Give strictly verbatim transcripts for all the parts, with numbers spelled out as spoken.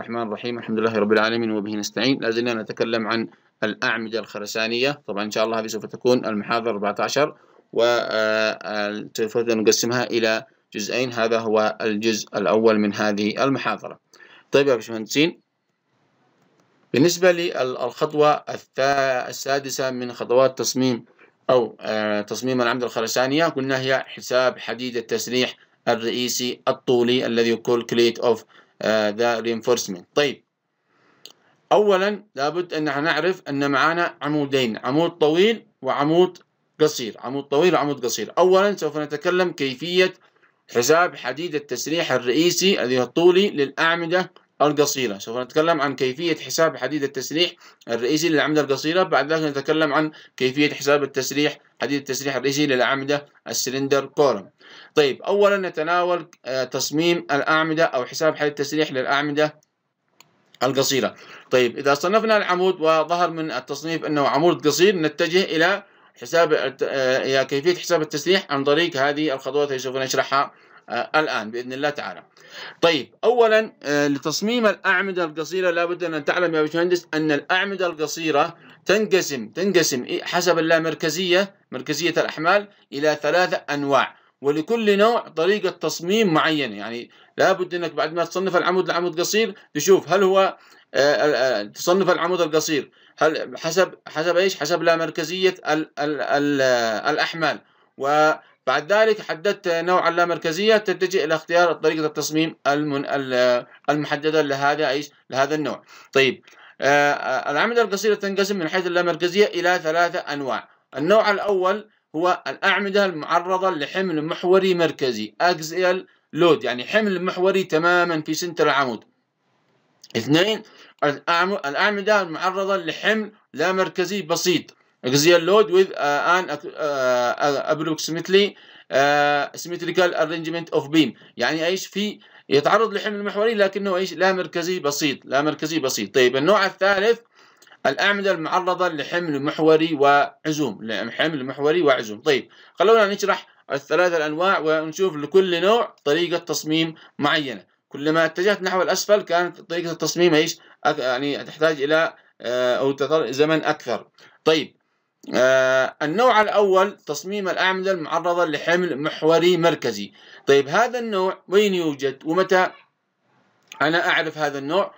الرحمن الرحيم، الحمد لله رب العالمين وبه نستعين. لازلنا نتكلم عن الأعمدة الخرسانية. طبعا إن شاء الله هذه سوف تكون المحاضرة أربعة عشر، وسوف نقسمها إلى جزئين. هذا هو الجزء الأول من هذه المحاضرة. طيب يا باشمهندسين، بالنسبة للخطوة السادسة من خطوات تصميم أو تصميم الأعمدة الخرسانية، قلنا هي حساب حديد التسريح الرئيسي الطولي الذي يقول كليت أوف ذا رينفورسمنت. طيب، أولا لابد أن نعرف أن معنا عمودين، عمود طويل وعمود قصير، عمود طويل وعمود قصير. أولا سوف نتكلم كيفية حساب حديد التسريح الرئيسي الذي هو الطولي للأعمدة القصيرة. سوف نتكلم عن كيفية حساب حديد التسريح الرئيسي للأعمدة القصيرة، بعد ذلك نتكلم عن كيفية حساب التسريح حديد التسريح الرئيسي للأعمدة السلندر كولم. طيب، أولا نتناول تصميم الأعمدة أو حساب حديد التسريح للأعمدة القصيرة. طيب، إذا صنفنا العمود وظهر من التصنيف أنه عمود قصير، نتجه إلى حساب إلى كيفية حساب التسريح عن طريق هذه الخطوات التي سوف نشرحها الآن بإذن الله تعالى. طيب، أولا لتصميم الأعمدة القصيرة لابد أن تعلم يا باشمهندس أن الأعمدة القصيرة تنقسم تنقسم حسب اللامركزية مركزية الأحمال إلى ثلاثة أنواع، ولكل نوع طريقة تصميم معينة. يعني لابد أنك بعد ما تصنف العمود لعمود قصير تشوف هل هو تصنف العمود القصير هل حسب حسب ايش؟ حسب لامركزية ال ال ال الأحمال، و بعد ذلك حددت نوع اللامركزية تتجه إلى اختيار طريقة التصميم المن... المحددة لهذا أيش؟ لهذا النوع. طيب، آه الأعمدة القصيرة تنقسم من حيث اللامركزية إلى ثلاثة أنواع. النوع الأول هو الأعمدة المعرضة لحمل محوري مركزي axial load، يعني حمل محوري تماما في سنتر العمود. اثنين، الأعمدة المعرضة لحمل لا مركزي بسيط axial load with uh, an uh, approximately uh, symmetrical arrangement of beam، يعني ايش؟ في يتعرض لحمل محوري لكنه ايش؟ لا مركزي بسيط، لا مركزي بسيط. طيب، النوع الثالث الأعمدة المعرضة لحمل محوري وعزوم، لحمل محوري وعزوم. طيب، خلونا نشرح الثلاث الأنواع ونشوف لكل نوع طريقة تصميم معينة. كلما اتجهت نحو الأسفل كانت طريقة التصميم ايش؟ يعني تحتاج إلى أو زمن أكثر. طيب، آه النوع الأول تصميم الأعمدة المعرضة لحمل محوري مركزي. طيب، هذا النوع وين يوجد ومتى أنا أعرف هذا النوع؟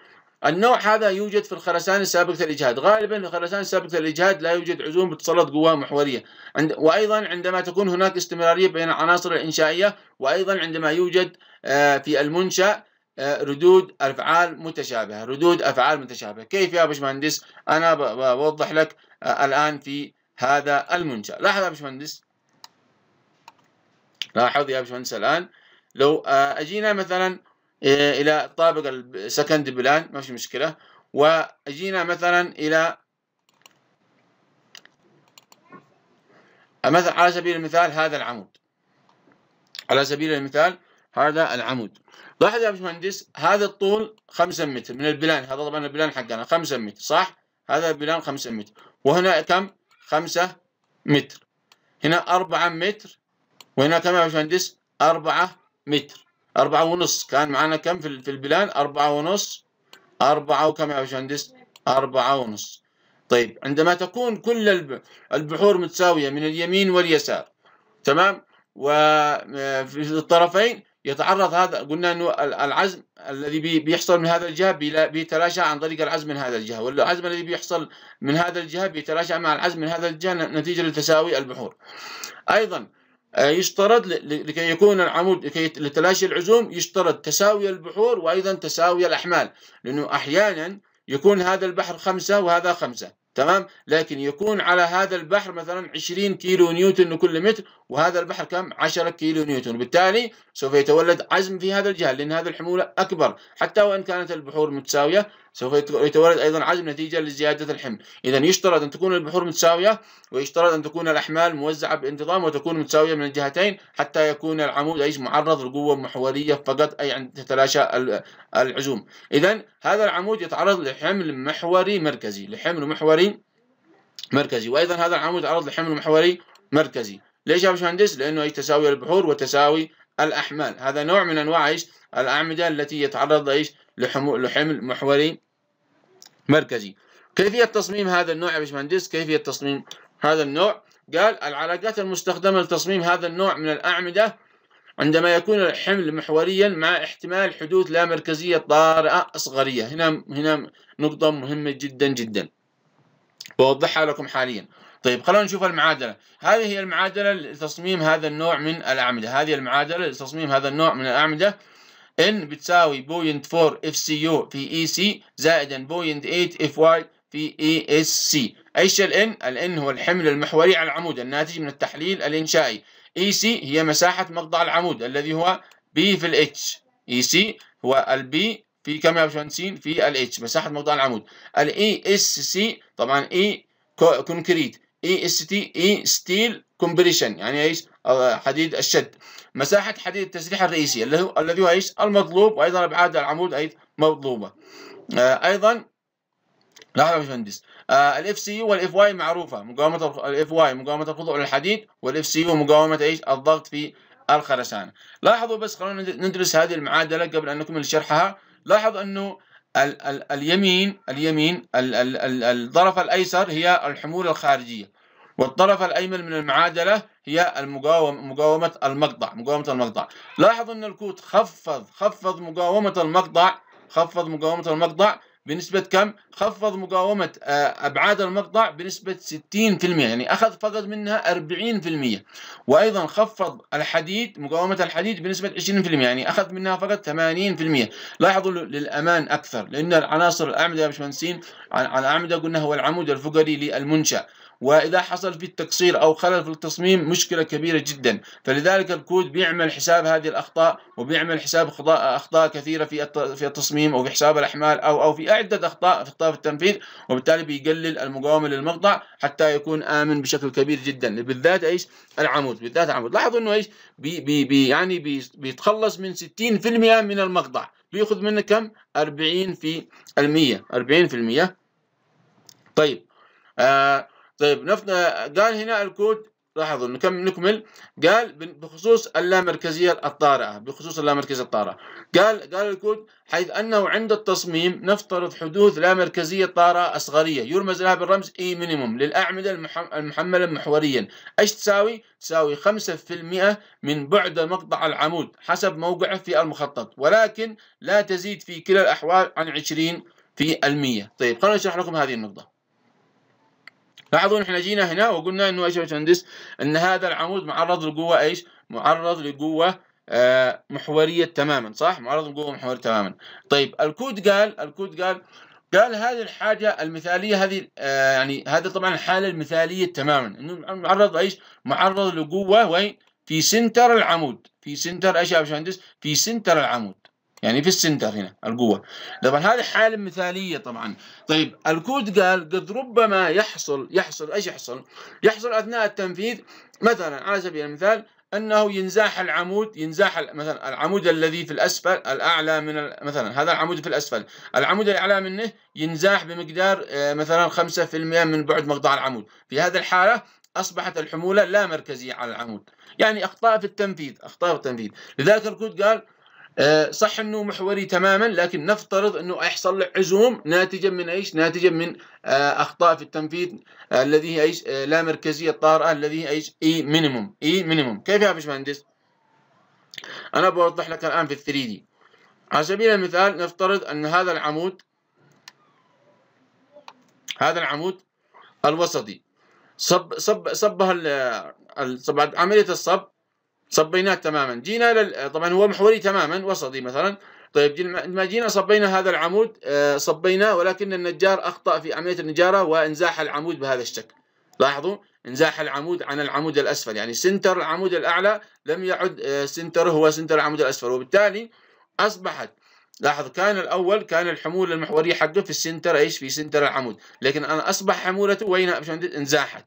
النوع هذا يوجد في الخرسانة السابقة الإجهاد. غالبا في الخرسانة السابقة الإجهاد لا يوجد عزوم بتسلط قوى محورية، عند وأيضا عندما تكون هناك استمرارية بين العناصر الإنشائية، وأيضا عندما يوجد آه في المنشأ ردود أفعال متشابهة. ردود أفعال متشابهة كيف يا باشمهندس؟ أنا بوضح لك الآن في هذا المنشأ. لاحظ يا باشمهندس، لاحظ يا باشمهندس الآن لو أجينا مثلا إلى الطابق السكند بلان، ما في مشكلة، وأجينا مثلا إلى مثلا على سبيل المثال هذا العمود، على سبيل المثال هذا العمود. لاحظ يا باشمهندس هذا الطول خمسة متر من البلان، هذا طبعا البلان حقنا خمسة متر صح؟ هذا البلان خمسة متر، وهنا كم؟ خمسة متر. هنا أربعة متر، وهنا كم يا باشمهندس؟ أربعة متر، أربعة ونص. كان معنا كم في في البلان؟ أربعة ونص، أربعة وكم يا باشمهندس؟ أربعة ونص. طيب، عندما تكون كل البحور متساوية من اليمين واليسار، تمام؟ وفي الطرفين يتعرض هذا، قلنا انه العزم الذي بيحصل من هذا الجهه بيتلاشى عن طريق العزم من هذا الجهه، والعزم الذي بيحصل من هذا الجهه بيتلاشى مع العزم من هذا الجهه نتيجه لتساوي البحور. ايضا يشترط لكي يكون العمود لكي لتلاشي العزوم يشترط تساوي البحور وايضا تساوي الاحمال، لانه احيانا يكون هذا البحر خمسه وهذا خمسه، تمام؟ لكن يكون على هذا البحر مثلا عشرين كيلو نيوتن لكل متر، وهذا البحر كم؟ عشرة كيلو نيوتن، وبالتالي سوف يتولد عزم في هذا الجهة لأن هذه الحمولة أكبر، حتى وإن كانت البحور متساوية سوف يتولد أيضا عزم نتيجة لزيادة الحمل. إذا يشترط أن تكون البحور متساوية، ويشترط أن تكون الأحمال موزعة بانتظام وتكون متساوية من الجهتين، حتى يكون العمود أيش؟ معرض لقوة محورية فقط، أي عند تتلاشى العزوم. إذا هذا العمود يتعرض لحمل محوري مركزي، لحمل محوري مركزي، وأيضا هذا العمود يتعرض لحمل محوري مركزي. ليش يا باشمهندس؟ لأنه أي تساوي البحور وتساوي الأحمال. هذا نوع من أنواع إيش؟ الأعمدة التي يتعرض إيش؟ لحمل محوري مركزي. كيفية تصميم هذا النوع يا باشمهندس؟ كيفية تصميم هذا النوع؟ قال العلاقات المستخدمة لتصميم هذا النوع من الأعمدة عندما يكون الحمل محوريا مع احتمال حدوث لا مركزية طارئة صغرية. هنا هنا نقطة مهمة جدا جدا بوضحها لكم حاليا. طيب خلونا نشوف المعادلة. هذه هي المعادلة لتصميم هذا النوع من الأعمدة. هذه المعادلة لتصميم هذا النوع من الأعمدة N بتساوي صفر فاصلة أربعة إف سي يو في إي سي زائدا صفر فاصلة ثمانية إف واي في إي إس سي. ايش ال N؟ ال N هو الحمل المحوري على العمود الناتج من التحليل الإنشائي. إي سي هي مساحة مقطع العمود الذي هو B في ال H. إي سي هو ال B في كم يا باشمهندسين؟ في ال H مساحة مقطع العمود. ال إي إس سي طبعا E كونكريت، إي إس تي إي ستيل كومبريشن يعني ايش؟ حديد الشد. مساحة حديد التسريح الرئيسي اللي هو الذي هو ايش؟ المطلوب، وايضا ابعاد العمود ايضا مطلوبة. آه ايضا لاحظوا يا باشمهندس الاف سي يو والاف واي معروفة، مقاومة الاف واي مقاومة الخضوع للحديد، والاف سي يو مقاومة ايش؟ الضغط في الخرسانة. لاحظوا بس خلونا ندرس هذه المعادلة قبل ان نكمل شرحها. لاحظوا انه ال ال اليمين اليمين ال ال ال الطرف الايسر هي الحمولة الخارجية، والطرف الايمن من المعادله هي المقاومه مقاومه المقطع مقاومه المقطع. لاحظوا ان الكوت خفض خفض مقاومه المقطع خفض مقاومه المقطع بنسبه كم؟ خفض مقاومه ابعاد المقطع بنسبه ستين بالمئة، يعني اخذ فقط منها أربعين بالمئة، وايضا خفض الحديد مقاومه الحديد بنسبه عشرين بالمئة، يعني اخذ منها فقط ثمانين بالمئة. لاحظوا للامان اكثر، لان العناصر الاعمده يا باشمهندسين الاعمده قلنا هو العمود الفقري للمنشأ، وإذا حصل في التقصير أو خلل في التصميم مشكلة كبيرة جدا، فلذلك الكود بيعمل حساب هذه الأخطاء، وبيعمل حساب أخطاء كثيرة في في التصميم أو في حساب الأحمال أو أو في عدة أخطاء في أخطاء في التنفيذ، وبالتالي بيقلل المقاومة للمقطع حتى يكون آمن بشكل كبير جدا، بالذات إيش؟ العمود، بالذات العمود. لاحظوا إنه إيش؟ بي بي بي يعني بي بيتخلص من ستين بالمئة من المقطع، بيأخذ منه كم؟ أربعين بالمئة، أربعين بالمئة. طيب آه طيب نفط... قال هنا الكود، لاحظوا نكمل نكمل قال بخصوص اللامركزيه الطارئه، بخصوص اللامركزيه الطارئه قال قال الكود حيث انه عند التصميم نفترض حدوث لامركزيه طارئه صغريه يرمز لها بالرمز اي مينيموم للاعمده المحمله محوريا. ايش تساوي؟ تساوي خمسة بالمئة من بعد مقطع العمود حسب موقعه في المخطط، ولكن لا تزيد في كلا الاحوال عن عشرين بالمئة. طيب خلونا نشرح لكم هذه النقطه. لاحظوا احنا جينا هنا وقلنا انه ايش يا باشمهندس؟ ان هذا العمود معرض لقوه ايش؟ معرض لقوه آه محوريه تماما، صح؟ معرض لقوه محوريه تماما. طيب الكود قال الكود قال قال هذه الحاجه المثاليه هذه آه يعني هذا طبعا الحاله المثاليه تماما، انه معرض ايش؟ معرض لقوه وين؟ في سنتر العمود، في سنتر ايش يا باشمهندس؟ في سنتر العمود، يعني في السنتر هنا القوة. طبعا هذه حالة مثالية طبعا. طيب الكود قال قد ربما يحصل يحصل ايش يحصل؟ يحصل اثناء التنفيذ مثلا على سبيل المثال انه ينزاح العمود، ينزاح مثلا العمود الذي في الاسفل الاعلى من مثلا هذا العمود في الاسفل، العمود الاعلى منه ينزاح بمقدار مثلا خمسة بالمئة من بعد مقطع العمود. في هذه الحالة اصبحت الحمولة لا مركزية على العمود، يعني اخطاء في التنفيذ، اخطاء في التنفيذ. لذلك الكود قال صح انه محوري تماما، لكن نفترض انه يحصل له عزوم ناتجا من ايش؟ ناتجا من اخطاء في التنفيذ الذي هي ايش؟ لا مركزيه طارئه الذي هي ايش؟ اي مينيموم، اي مينيموم. كيف يا باشمهندس؟ انا بوضح لك الان في ال ثري دي. على سبيل المثال نفترض ان هذا العمود هذا العمود الوسطي صب صب صبها صب عمليه الصب صبيناه تماما، جينا لل... طبعا هو محوري تماما وسطي مثلا. طيب ما جينا صبينا هذا العمود صبيناه، ولكن النجار اخطأ في عملية النجارة وانزاح العمود بهذا الشكل. لاحظوا انزاح العمود عن العمود الاسفل، يعني سنتر العمود الاعلى لم يعد سنتره هو سنتر العمود الاسفل، وبالتالي اصبحت لاحظ كان الاول كان الحمولة المحورية حقه في السنتر ايش؟ في سنتر العمود، لكن انا اصبح حمولته وين يا باشمهندس؟ انزاحت.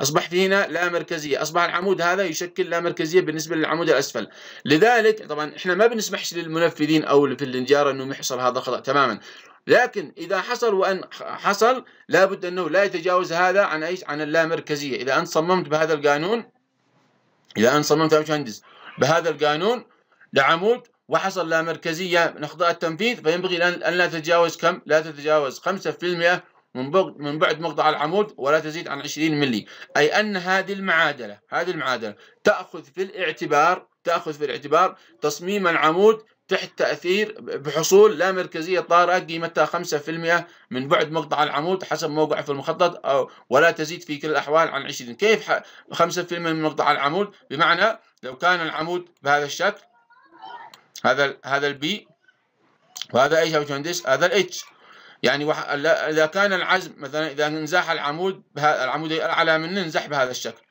أصبح في هنا لا مركزية، أصبح العمود هذا يشكل لا مركزية بالنسبة للعمود الأسفل. لذلك طبعا إحنا ما بنسمحش للمنفذين أو في النجارة إنهم يحصل هذا الخطأ تماما، لكن إذا حصل وأن حصل لابد أنه لا يتجاوز هذا عن إيش؟ عن اللامركزية. إذا أنت صممت بهذا القانون، إذا أنت صممت يا باشمهندس بهذا القانون لعمود وحصل لها مركزية من أخطاء التنفيذ، فينبغي أن لا تتجاوز كم؟ لا تتجاوز خمسة بالمئة من بعد مقطع العمود، ولا تزيد عن عشرين ملي. أي أن هذه المعادلة هذه المعادلة تأخذ في الاعتبار تأخذ في الاعتبار تصميم العمود تحت تأثير بحصول لا مركزية طارئة قيمتها خمسة بالمئة من بعد مقطع العمود حسب موقعه في المخطط، أو ولا تزيد في كل الأحوال عن عشرين. كيف خمسة بالمئة من مقطع العمود؟ بمعنى لو كان العمود بهذا الشكل، هذا هذا البي وهذا ايش يا باشمهندس؟ هذا الاتش. يعني وح... اذا كان العزم مثلا، اذا انزاح العمود بها... العمود الاعلى منه انزح بهذا الشكل،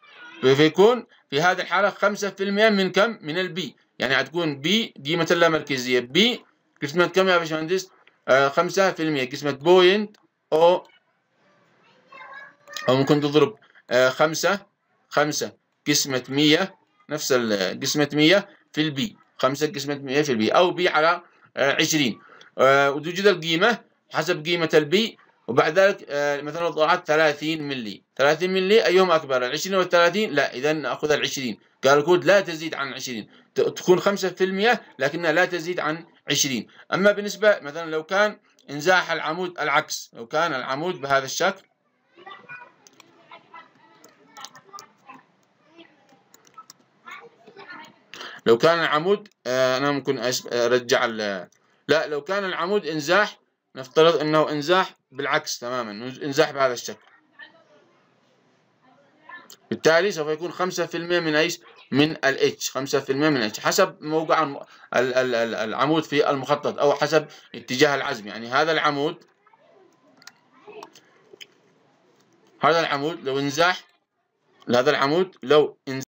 فيكون في هذه الحاله خمسة بالمئة من كم؟ من البي. يعني حتكون بي قيمه اللامركزيه، بي قسمه كم يا باشمهندس؟ آه خمسة بالمئة قسمه بوينت او او ممكن تضرب آه خمسة خمسة قسمه مئة، نفس قسمه مئة في البي، خمسة قسمة مئة في البي، أو بي على عشرين، وتوجد القيمة حسب قيمة البي. وبعد ذلك مثلا طلعت ثلاثين ملي، ثلاثين ملي أيهم أكبر، العشرين والثلاثين؟ لا، إذا نأخذ العشرين. قال الكود لا تزيد عن عشرين، تكون خمسة بالمئة لكنها لا تزيد عن عشرين. أما بالنسبة مثلا لو كان انزاح العمود العكس، لو كان العمود بهذا الشكل، لو كان العمود آه انا ممكن ارجع، لا لو كان العمود انزاح، نفترض انه انزاح بالعكس تماما، انزاح بهذا الشكل، بالتالي سوف يكون خمسة بالمئة من ايش؟ من الاتش، خمسة بالمئة من الاتش حسب موقع الم... ال... ال... ال... العمود في المخطط، او حسب اتجاه العزم. يعني هذا العمود هذا العمود لو انزاح، هذا العمود لو انزاح